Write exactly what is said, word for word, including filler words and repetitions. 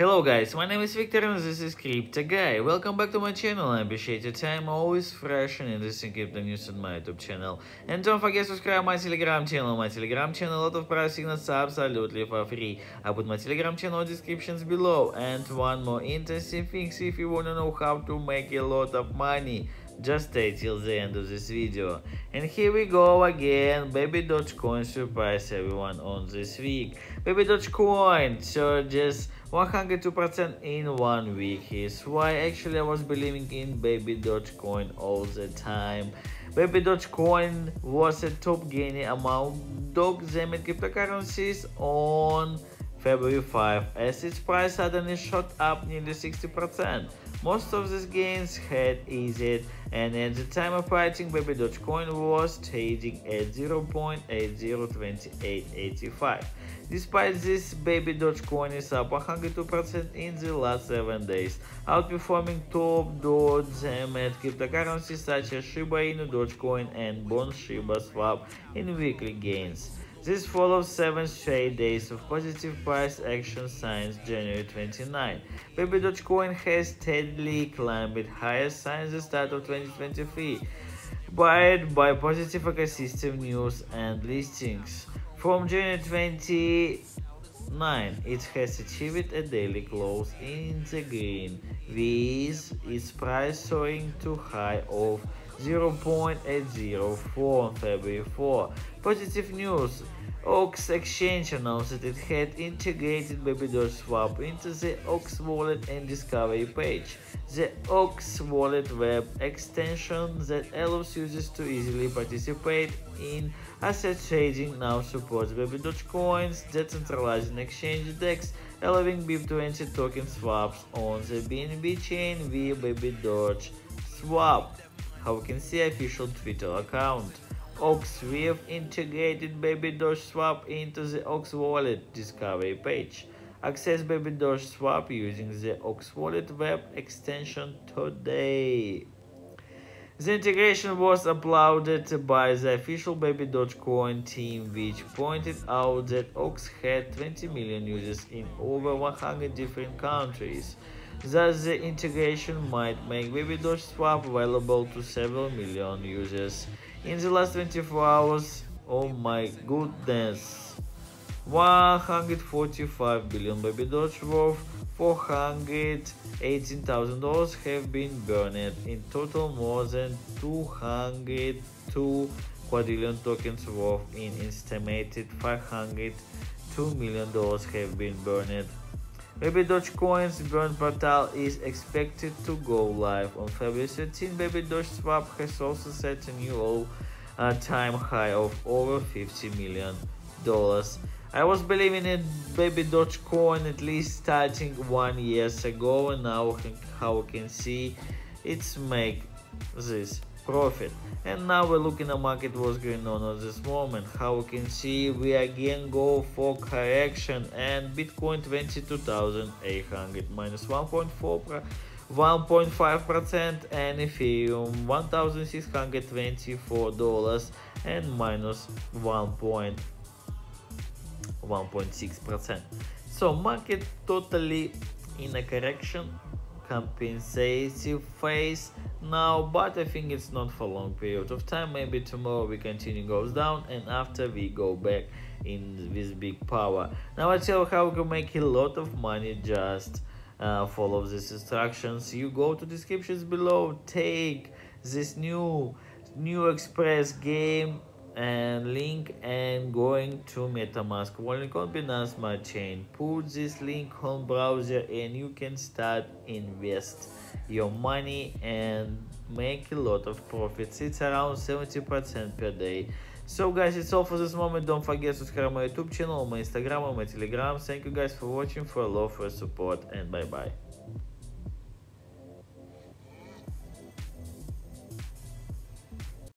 Hello guys, my name is Victor and this is Crypto Guy. Welcome back to my channel. I appreciate your time, always fresh and interesting crypto news on my YouTube channel. And don't forget to subscribe to my Telegram channel. My Telegram channel, a lot of price signals absolutely for free. I put my Telegram channel in the descriptions below. And one more interesting thing, if you wanna know how to make a lot of money, just stay till the end of this video. And here we go again. Baby Dogecoin surprised everyone on this week. Baby Dogecoin surges one hundred two percent in one week. Here's why. Actually, I was believing in Baby Dogecoin all the time. Baby Dogecoin was a top gainer among Doge-themed cryptocurrencies on February fifth, as its price suddenly shot up nearly sixty percent. Most of these gains had eased, and at the time of writing, Baby Dogecoin was trading at zero point eight zero two eight eight five. Despite this, Baby Dogecoin is up one hundred two percent in the last seven days, outperforming top Doge-themed cryptocurrencies such as Shiba Inu, Dogecoin, and Bone Shiba swap in weekly gains. This follows seven straight days of positive price action since January twenty-ninth. Baby Dogecoin has steadily climbed higher since the start of twenty twenty-three, buoyed by positive ecosystem news and listings. From January twenty-ninth, it has achieved a daily close in the green, with its price soaring to a high of zero point eight zero four on February fourth. Positive news. O K X Exchange announced that it had integrated BabyDoge Swap into the O K X Wallet and Discovery page. The O K X Wallet web extension that allows users to easily participate in asset trading now supports BabyDogecoin's decentralized exchange DEX, allowing B I P twenty token swaps on the B N B Chain via BabyDoge Swap. How we can see official Twitter account. O K X Weave integrated BabyDoge Swap into the O K X Wallet Discovery page. Access BabyDoge Swap using the O K X Wallet web extension today. The integration was applauded by the official Baby Dogecoin team, which pointed out that O K X had twenty million users in over one hundred different countries. Thus, the integration might make BabyDoge Swap available to several million users. In the last twenty-four hours, oh my goodness, one hundred forty-five billion BabyDoge worth four hundred eighteen thousand dollars have been burned. In total, more than two hundred two quadrillion tokens worth in estimated five hundred two million dollars have been burned. Baby Dogecoin's burn portal is expected to go live on February thirteenth. Baby Doge Swap has also set a new all-time high of over fifty million dollars. I was believing in Baby Dogecoin at least starting one year ago, and now how we can see it's make this profit. And now we're looking at market what's going on at this moment. How we can see, we again go for correction, and Bitcoin twenty-two thousand eight hundred minus one point four one point five percent, and Ethereum one thousand six hundred twenty-four dollars and minus one point one point six percent. So market totally in a correction compensative phase now, but I think it's not for a long period of time. Maybe tomorrow we continue goes down, and after we go back in with big power. Now I tell you how we can make a lot of money. Just uh, follow these instructions. You go to descriptions below, take this new new express game and link, and going to MetaMask wallet on Binance my chain, put this link on browser, and you can start invest your money and make a lot of profits. It's around seventy percent per day. So guys, it's all for this moment. Don't forget to subscribe my YouTube channel, my Instagram, and my Telegram. Thank you guys for watching, for love, for support, and bye bye.